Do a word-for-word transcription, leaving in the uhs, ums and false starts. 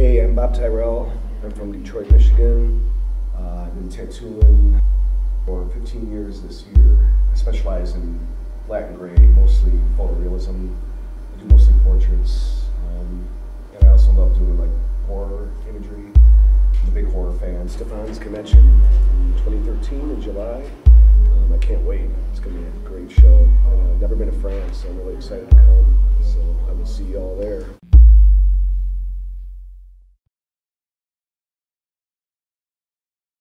Hey, I'm Bob Tyrrell. I'm from Detroit, Michigan. Uh, I've been tattooing for fifteen years this year. I specialize in black and gray, mostly photorealism. I do mostly portraits. Um, and I also love doing like horror imagery. I'm a big horror fan. Stephane's convention in twenty thirteen in July. Um, I can't wait. It's going to be a great show. And I've never been to France, so I'm really excited to come. So I will see you all there.